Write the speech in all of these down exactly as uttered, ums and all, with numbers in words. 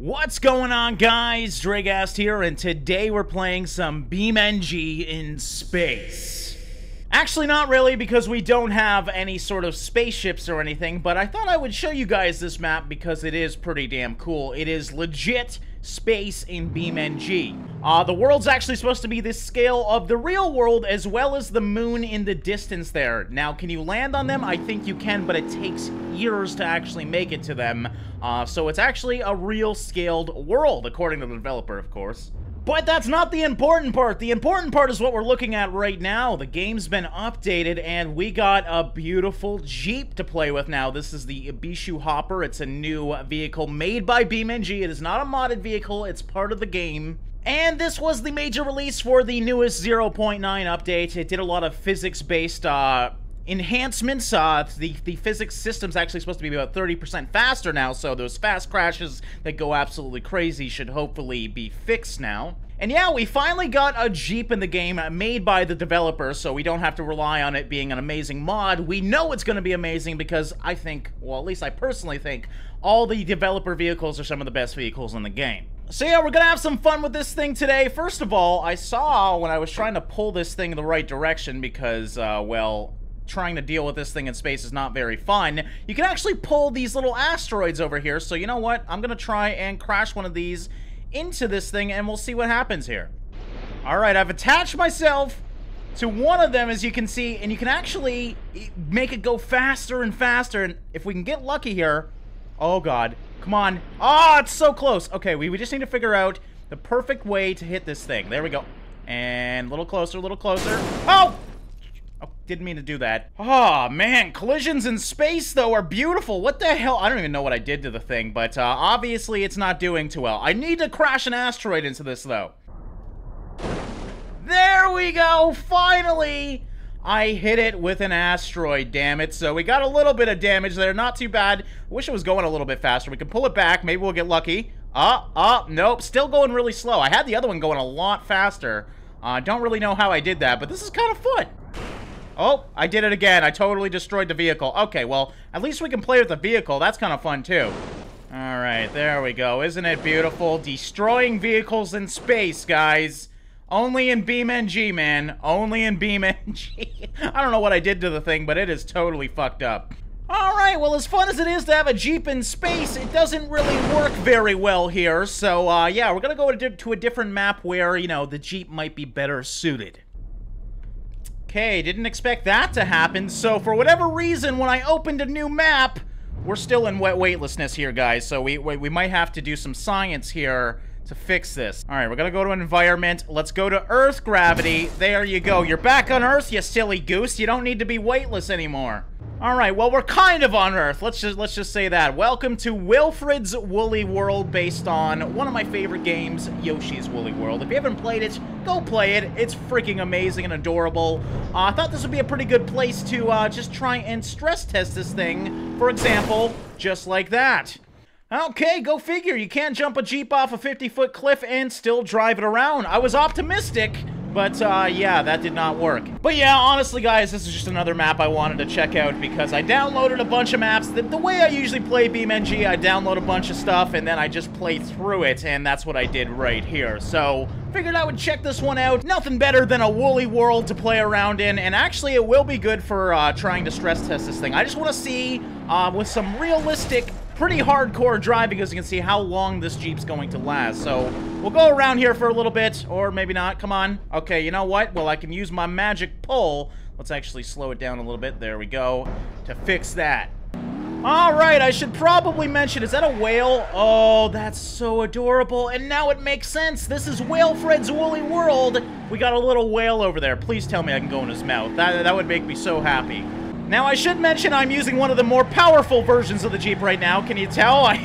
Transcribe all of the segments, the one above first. What's going on, guys? Draegast here, and today we're playing some BeamNG in space. Actually, not really, because we don't have any sort of spaceships or anything, but I thought I would show you guys this map because it is pretty damn cool. It is legit space in BeamNG. Uh, the world's actually supposed to be the scale of the real world, as well as the moon in the distance there. Now, can you land on them? I think you can, but it takes years to actually make it to them. Uh, so it's actually a real scaled world, according to the developer, of course. But that's not the important part. The important part is what we're looking at right now. The game's been updated, and we got a beautiful Jeep to play with now. This is the Ibishu Hopper. It's a new vehicle made by BeamNG. It is not a modded vehicle. It's part of the game. And this was the major release for the newest zero point nine update. It did a lot of physics-based uh, enhancements. Uh, the, the physics system's actually supposed to be about thirty percent faster now, so those fast crashes that go absolutely crazy should hopefully be fixed now. And yeah, we finally got a Jeep in the game made by the developer, so we don't have to rely on it being an amazing mod. We know it's going to be amazing because I think, well, at least I personally think, all the developer vehicles are some of the best vehicles in the game. So yeah, we're going to have some fun with this thing today. First of all, I saw when I was trying to pull this thing in the right direction because, uh, well, trying to deal with this thing in space is not very fun. You can actually pull these little asteroids over here, so you know what? I'm going to try and crash one of these into this thing, and we'll see what happens here. All right, I've attached myself to one of them, as you can see, and you can actually make it go faster and faster, and if we can get lucky here... Oh, God. Come on. Oh, it's so close. Okay, we, we just need to figure out the perfect way to hit this thing. There we go. And a little closer, a little closer. Oh! Oh, didn't mean to do that. Oh, man. Collisions in space, though, are beautiful. What the hell? I don't even know what I did to the thing, but uh, obviously it's not doing too well. I need to crash an asteroid into this, though. There we go. Finally, I hit it with an asteroid, damn it. So we got a little bit of damage there. Not too bad. I wish it was going a little bit faster. We can pull it back. Maybe we'll get lucky. Uh, uh, nope. Still going really slow. I had the other one going a lot faster. I uh, don't really know how I did that, but this is kind of fun. Oh, I did it again. I totally destroyed the vehicle. Okay, well, at least we can play with the vehicle. That's kind of fun, too. All right, there we go. Isn't it beautiful? Destroying vehicles in space, guys. Only in BeamNG, man. Only in BeamNG. I don't know what I did to the thing, but it is totally fucked up. All right, well, as fun as it is to have a Jeep in space, it doesn't really work very well here. So, uh, yeah, we're going to go to, to a different map where, you know, the Jeep might be better suited. Okay, didn't expect that to happen, so for whatever reason, when I opened a new map, we're still in wet weightlessness here, guys, so we, we, we might have to do some science here to fix this. All right, we're gonna go to environment. Let's go to Earth gravity. There you go. You're back on Earth, you silly goose. You don't need to be weightless anymore. All right, well, we're kind of on Earth. Let's just let's just say that. Welcome to Wilfred's Woolly World, based on one of my favorite games, Yoshi's Woolly World. If you haven't played it, go play it. It's freaking amazing and adorable. Uh, I thought this would be a pretty good place to uh, just try and stress test this thing. For example, just like that. Okay, go figure. You can't jump a Jeep off a fifty-foot cliff and still drive it around. I was optimistic. But, uh, yeah, that did not work. But, yeah, honestly, guys, this is just another map I wanted to check out because I downloaded a bunch of maps. The, the way I usually play BeamNG, I download a bunch of stuff, and then I just play through it, and that's what I did right here. So, figured I would check this one out. Nothing better than a woolly world to play around in, and actually it will be good for uh, trying to stress test this thing. I just want to see, uh, with some realistic... pretty hardcore drive, because you can see how long this Jeep's going to last. So we'll go around here for a little bit, or maybe not. Come on. Okay, you know what? Well, I can use my magic pole. Let's actually slow it down a little bit. There we go. To fix that. All right, I should probably mention, is that a whale? Oh, that's so adorable. And now it makes sense. This is Wilfred's Woolly World. We got a little whale over there. Please tell me I can go in his mouth. That, that would make me so happy. Now, I should mention I'm using one of the more powerful versions of the Jeep right now. Can you tell? I,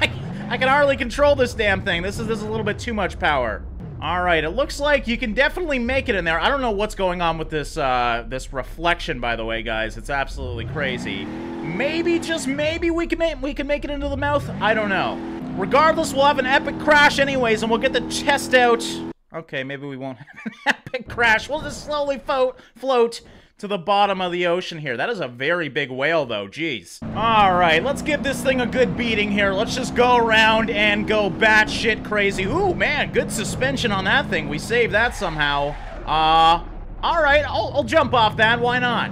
I, I can hardly control this damn thing. This is, this is a little bit too much power. All right, it looks like you can definitely make it in there. I don't know what's going on with this, uh, this reflection, by the way, guys. It's absolutely crazy. Maybe, just maybe, we can, make, we can make it into the mouth? I don't know. Regardless, we'll have an epic crash anyways, and we'll get the chest out. Okay, maybe we won't have an epic crash. We'll just slowly float. float. to the bottom of the ocean here. That is a very big whale, though. Jeez. All right, let's give this thing a good beating here. Let's just go around and go batshit crazy. Ooh, man, good suspension on that thing. We saved that somehow. Uh, all right, I'll, I'll jump off that. Why not?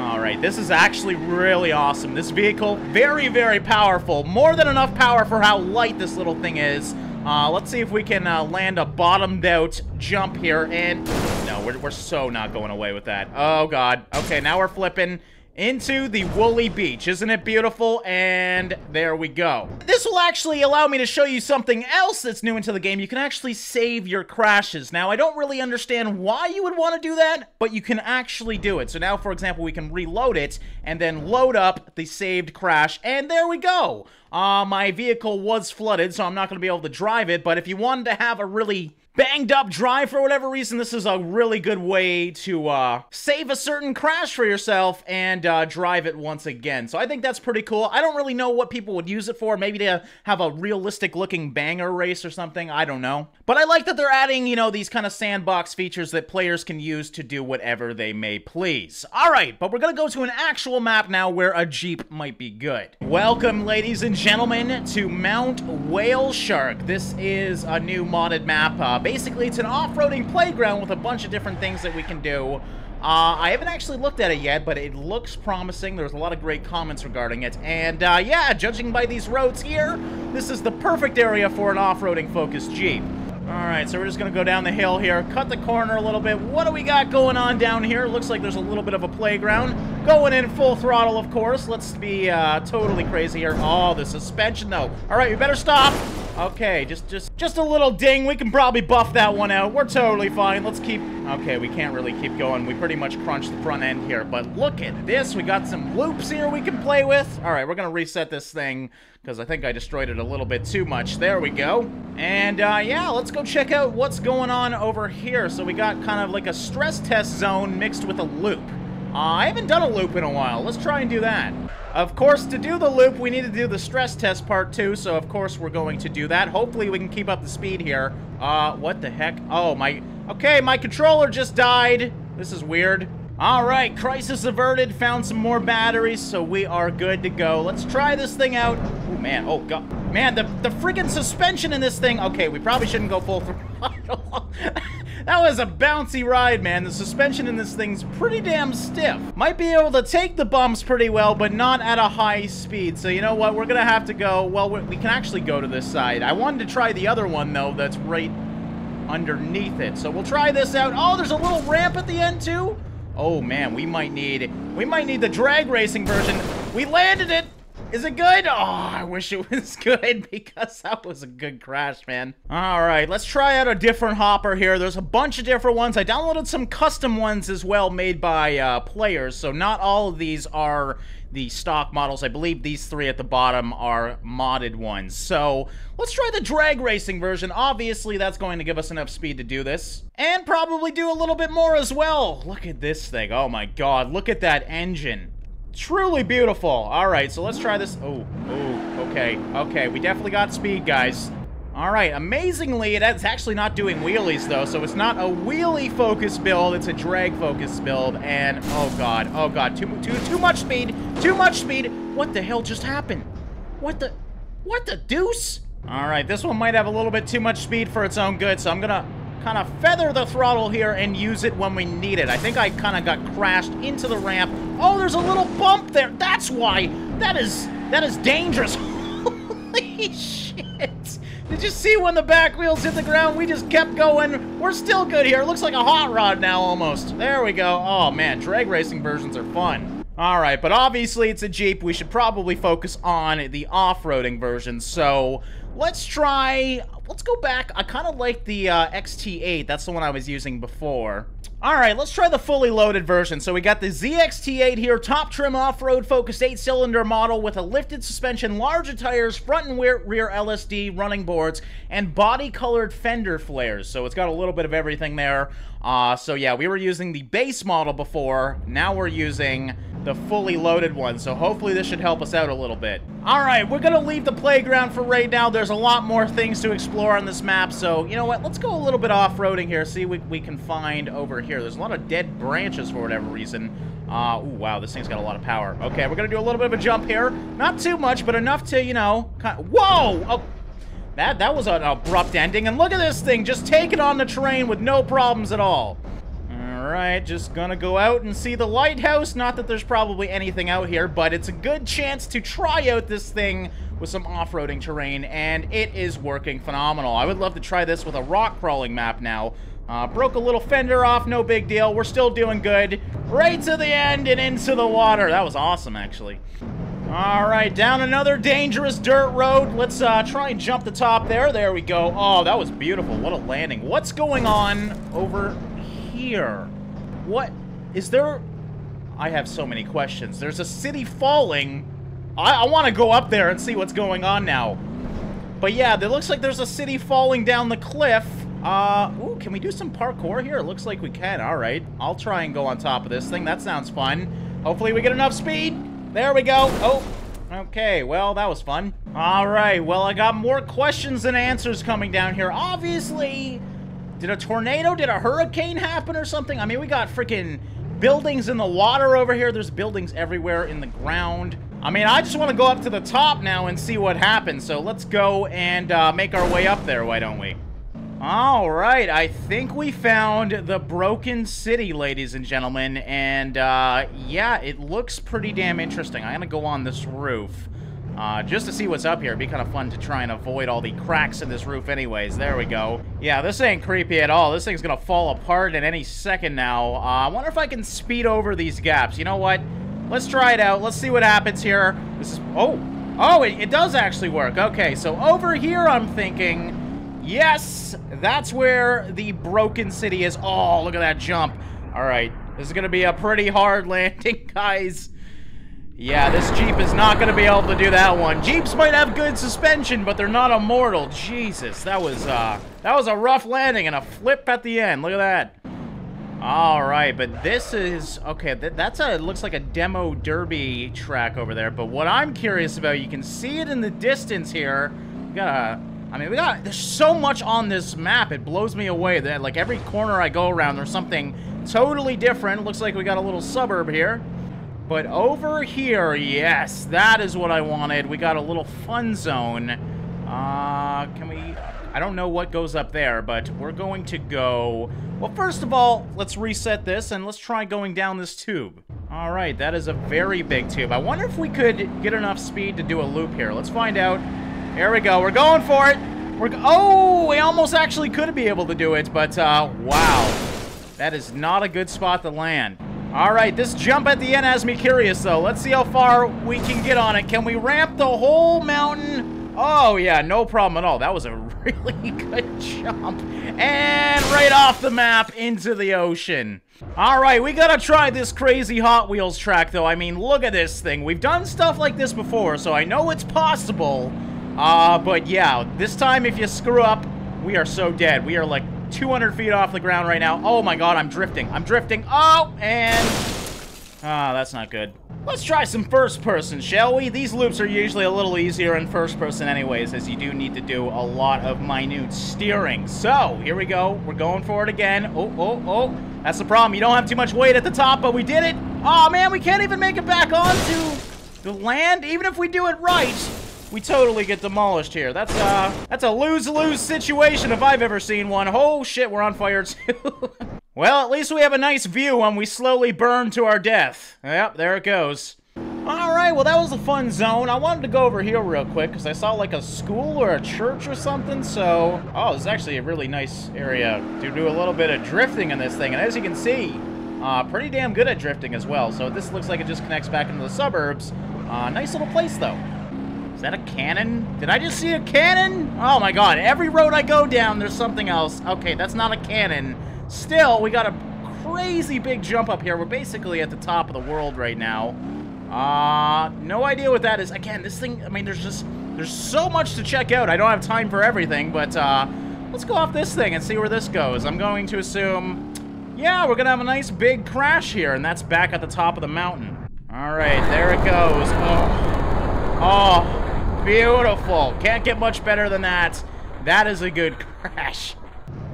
All right, this is actually really awesome. This vehicle, very, very powerful. More than enough power for how light this little thing is. Uh, let's see if we can uh, land a bottomed-out jump here, and... No, we're, we're so not going away with that. Oh, God. Okay, now we're flipping into the Woolly Beach. Isn't it beautiful? And there we go. This will actually allow me to show you something else that's new into the game. You can actually save your crashes. Now, I don't really understand why you would want to do that, but you can actually do it. So now, for example, we can reload it and then load up the saved crash, and there we go. Uh, my vehicle was flooded, so I'm not going to be able to drive it, but if you wanted to have a really banged up drive for whatever reason, this is a really good way to uh, save a certain crash for yourself and uh, drive it once again. So I think that's pretty cool. I don't really know what people would use it for. Maybe to have a realistic looking banger race or something. I don't know. But I like that they're adding, you know, these kind of sandbox features that players can use to do whatever they may please. All right, but we're going to go to an actual map now where a Jeep might be good. Welcome, ladies and gentlemen, to Mount Whale Shark. This is a new modded map. Uh, basically, it's an off-roading playground with a bunch of different things that we can do. Uh, I haven't actually looked at it yet, but it looks promising. There's a lot of great comments regarding it. And, uh, yeah, judging by these roads here, this is the perfect area for an off-roading focused Jeep. All right, so we're just going to go down the hill here, cut the corner a little bit. What do we got going on down here? Looks like there's a little bit of a playground. Going in full throttle, of course. Let's be uh, totally crazy here. Oh, the suspension, though. All right, we better stop. Okay, just just just a little ding. We can probably buff that one out. We're totally fine. Let's keep... Okay, we can't really keep going. We pretty much crunched the front end here. But look at this. We got some loops here we can play with. All right, we're going to reset this thing because I think I destroyed it a little bit too much. There we go. And, uh, yeah, let's go check out what's going on over here. So we got kind of like a stress test zone mixed with a loop. Uh, I haven't done a loop in a while. Let's try and do that. Of course, to do the loop, we need to do the stress test part too, so of course we're going to do that. Hopefully we can keep up the speed here. Uh, what the heck? Oh, my... Okay, my controller just died. This is weird. All right, crisis averted. Found some more batteries, so we are good to go. Let's try this thing out. Oh, man. Oh, God. Man, the, the friggin' suspension in this thing. Okay, we probably shouldn't go full throttle. That was a bouncy ride, man. The suspension in this thing's pretty damn stiff. Might be able to take the bumps pretty well, but not at a high speed. So you know what? We're gonna have to go... Well, we can actually go to this side. I wanted to try the other one, though, that's right underneath it. So we'll try this out. Oh, there's a little ramp at the end, too? Oh, man, we might need... We might need the drag racing version. We landed it! Is it good? Oh, I wish it was good because that was a good crash, man. All right, let's try out a different hopper here. There's a bunch of different ones. I downloaded some custom ones as well made by uh, players, so not all of these are the stock models. I believe these three at the bottom are modded ones. So let's try the drag racing version. Obviously, that's going to give us enough speed to do this. And probably do a little bit more as well. Look at this thing. Oh, my God. Look at that engine. Truly beautiful. All right, so let's try this. Oh, oh, okay, okay. We definitely got speed, guys. All right, amazingly, that's actually not doing wheelies, though, so it's not a wheelie-focused build. It's a drag-focused build, and oh, God, oh, God. Too, too, too much speed, too much speed. What the hell just happened? What the, what the deuce? All right, this one might have a little bit too much speed for its own good, so I'm gonna kind of feather the throttle here and use it when we need it. I think I kind of got crashed into the ramp. Oh, there's a little bump there. That's why. That is, that is dangerous. Holy shit. Did you see when the back wheels hit the ground? We just kept going. We're still good here. It looks like a hot rod now almost. There we go. Oh, man. Drag racing versions are fun. All right, but obviously it's a Jeep. We should probably focus on the off-roading version. So let's try, let's go back. I kind of like the uh, X T eight. That's the one I was using before. All right, let's try the fully loaded version. So we got the Z X T eight here, top trim off-road focused eight-cylinder model with a lifted suspension, larger tires, front and rear, rear L S D running boards, and body-colored fender flares. So it's got a little bit of everything there. Uh, so yeah, we were using the base model before. Now we're using the fully loaded one, so hopefully this should help us out a little bit. All right, we're gonna leave the playground for right now. There's a lot more things to explore on this map, so you know what? Let's go a little bit off-roading here, see what we can find over here. There's a lot of dead branches for whatever reason. Uh, ooh, wow, this thing's got a lot of power. Okay, we're gonna do a little bit of a jump here. Not too much, but enough to, you know, kind of, whoa! Oh, that, that was an abrupt ending, and look at this thing, just take it on the terrain with no problems at all. Alright, just gonna go out and see the lighthouse. Not that there's probably anything out here, but it's a good chance to try out this thing with some off-roading terrain, and it is working phenomenal. I would love to try this with a rock crawling map now. Uh, broke a little fender off, no big deal. We're still doing good. Right to the end and into the water. That was awesome, actually. Alright, down another dangerous dirt road. Let's uh, try and jump the top there. There we go. Oh, that was beautiful. What a landing. What's going on over here? What is there? I have so many questions. There's a city falling. I, I want to go up there and see what's going on now. But yeah, it looks like there's a city falling down the cliff. Uh, ooh, can we do some parkour here? It looks like we can. All right. I'll try and go on top of this thing. That sounds fun. Hopefully we get enough speed. There we go. Oh, okay. Well, that was fun. All right. Well, I got more questions than answers coming down here. Obviously... Did a tornado, did a hurricane happen or something? I mean, we got freaking buildings in the water over here. There's buildings everywhere in the ground. I mean, I just want to go up to the top now and see what happens. So let's go and uh, make our way up there, why don't we? All right, I think we found the broken city, ladies and gentlemen. And uh, yeah, it looks pretty damn interesting. I'm going to go on this roof Uh, just to see what's up here. It'd be kind of fun to try and avoid all the cracks in this roof anyways. There we go. Yeah, this ain't creepy at all. This thing's gonna fall apart in any second now. Uh, I wonder if I can speed over these gaps. You know what? Let's try it out. Let's see what happens here. This is... Oh! Oh, it, it does actually work. Okay, so over here I'm thinking... Yes! That's where the broken city is. Oh, look at that jump. Alright, this is gonna be a pretty hard landing, guys. Yeah, this Jeep is not going to be able to do that one. Jeeps might have good suspension, but they're not immortal. Jesus, that was uh, that was a rough landing and a flip at the end. Look at that. All right, but this is... Okay, th that's a... It looks like a demo derby track over there. But what I'm curious about, you can see it in the distance here. We got a... I mean, we got... There's so much on this map. It blows me away. That, like, every corner I go around, there's something totally different. Looks like we got a little suburb here. But over here, yes, that is what I wanted. We got a little fun zone. Uh, can we... I don't know what goes up there, but we're going to go... Well, first of all, let's reset this, and let's try going down this tube. All right, that is a very big tube. I wonder if we could get enough speed to do a loop here. Let's find out. Here we go. We're going for it. We're... Oh, we almost actually could be able to do it, but, uh, wow. That is not a good spot to land. All right, this jump at the end has me curious, though. Let's see how far we can get on it. Can we ramp the whole mountain? Oh, yeah, no problem at all. That was a really good jump. And right off the map into the ocean. All right, we gotta try this crazy Hot Wheels track, though. I mean, look at this thing. We've done stuff like this before, so I know it's possible. Uh, but yeah, this time if you screw up, we are so dead. We are like... two hundred feet off the ground right now. Oh my god, I'm drifting. I'm drifting. Oh, and... Ah, oh, that's not good. Let's try some first person, shall we? These loops are usually a little easier in first person anyways, as you do need to do a lot of minute steering. So, here we go. We're going for it again. Oh, oh, oh. That's the problem. You don't have too much weight at the top, but we did it. Oh man, we can't even make it back onto the land, even if we do it right. We totally get demolished here. That's uh, that's a lose-lose situation if I've ever seen one. Oh shit, we're on fire too. Well, at least we have a nice view when we slowly burn to our death. Yep, there it goes. All right, well that was a fun zone. I wanted to go over here real quick because I saw like a school or a church or something. So, oh, it's actually a really nice area to do a little bit of drifting in this thing. And as you can see, uh, pretty damn good at drifting as well. So this looks like it just connects back into the suburbs. Uh, nice little place though. Is that a cannon? Did I just see a cannon? Oh my god, every road I go down, there's something else. Okay, that's not a cannon. Still, we got a crazy big jump up here. We're basically at the top of the world right now. Uh, no idea what that is. Again, this thing, I mean, there's just, there's so much to check out. I don't have time for everything, but uh, let's go off this thing and see where this goes. I'm going to assume, yeah, we're gonna have a nice big crash here, and that's back at the top of the mountain. Alright, there it goes. Oh. Oh, beautiful. Can't get much better than that. That is a good crash.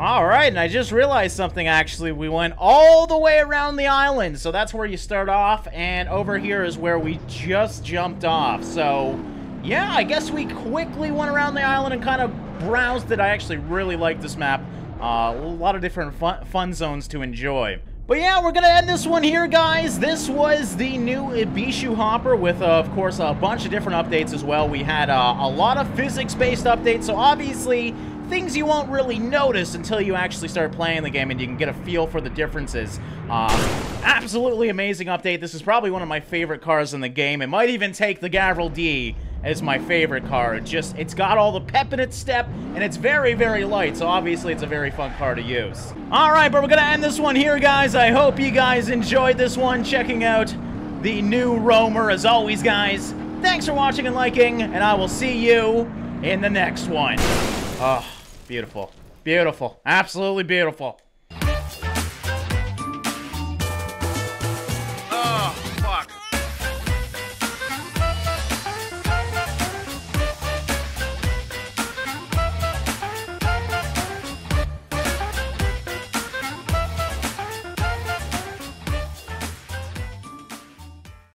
Alright, and I just realized something actually. We went all the way around the island. So that's where you start off, and over here is where we just jumped off. So, yeah, I guess we quickly went around the island and kind of browsed it. I actually really like this map. Uh, a lot of different fun, fun zones to enjoy. But yeah, we're gonna end this one here, guys. This was the new Ibishu Hopper with, uh, of course, a bunch of different updates as well. We had uh, a lot of physics-based updates, so obviously things you won't really notice until you actually start playing the game and you can get a feel for the differences. Uh, absolutely amazing update. This is probably one of my favorite cars in the game. It might even take the Gavril D as my favorite car. It just, it's got all the pep in its step, and it's very, very light, so obviously it's a very fun car to use. All right, but we're gonna end this one here, guys. I hope you guys enjoyed this one, checking out the new Roamer. As always, guys, thanks for watching and liking, and I will see you in the next one. Oh, beautiful. Beautiful. Absolutely beautiful.